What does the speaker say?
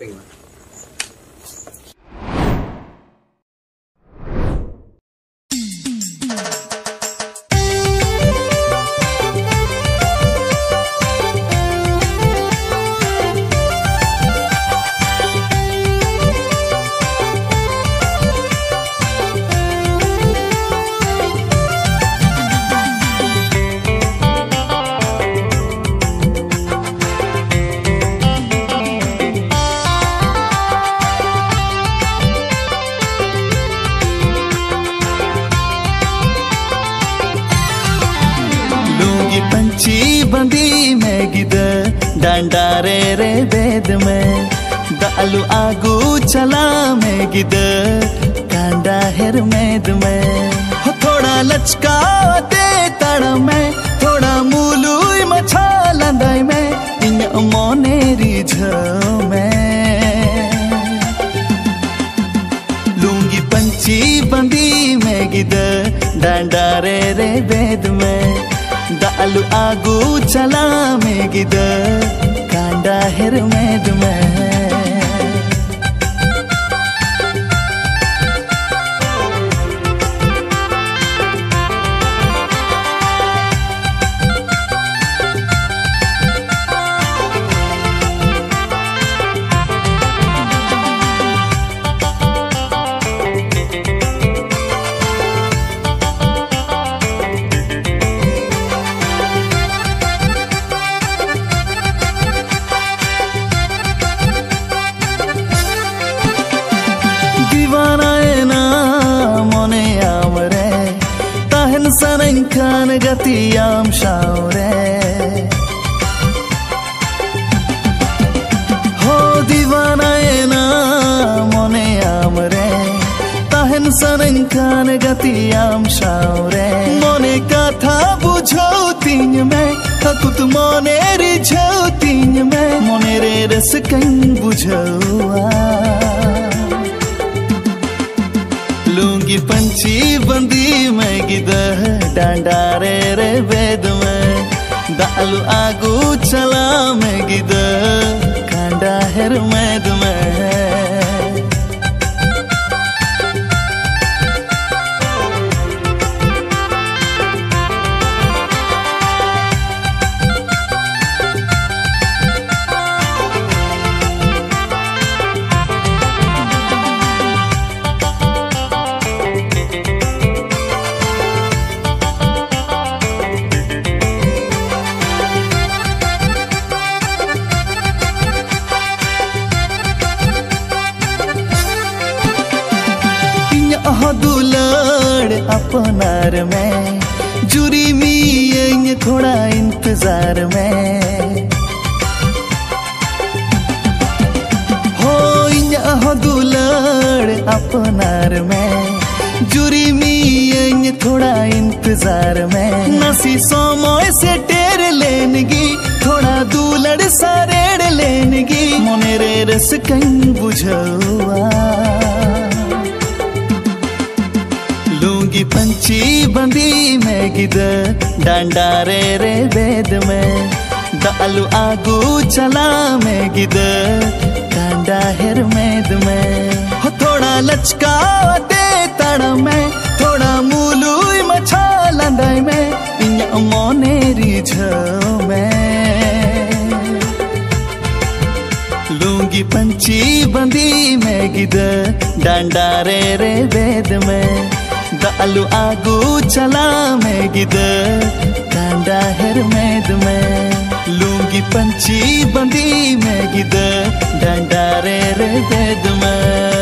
पंची बंदी में गिद डांडारे रे बेद में दालू आगू चला में गिद कांडा हेर मेद में थोड़ा लचका ते तड़ में थोड़ा मूलू मछा लंदाई में इन मोने रिझ में लूंगी पंची बंदी में गिद डांडारे रे बेद में दालू आगू चला में गिद कांडा हेर मेद में संखान गतियाम शावरे हो दीवाना ना मोने आमरे तहन संखान गतियाम शावरे मोने कथा बुझो तीन में तकुत मोने रिझो तीन में मोने रे रस कहीं बुझवा लूंगी पंची बंदी में गिद डांडा रे रे वेद में दालू आगू चला में गिद कांडा हेर मैद में दुलड़ अपनार में जुरी में थोड़ा इंतजार में हो दुलड़ अपनार में जुरी में थोड़ा इंतजार में नसी समय से टेर लेनगी थोड़ा दुलड़ सारेड़ लेनगी मोने रे रस कहीं बुझवा लूंगी पंची बंदी में गिद डांडा रे रे वेद में दालू आगू चला में गिद कांडा हेर मेद में थोड़ा लचका दे तड़ में थोड़ा मूलू मछा लंदाई में इन मोने रिझ में लूंगी पंची बंदी में गिद डांडा रे रे वेद में दालू आगू चला में गिद कांडा हेर मेद में लूंगी पंची बंदी में गिद डांडा रे रे वेद में।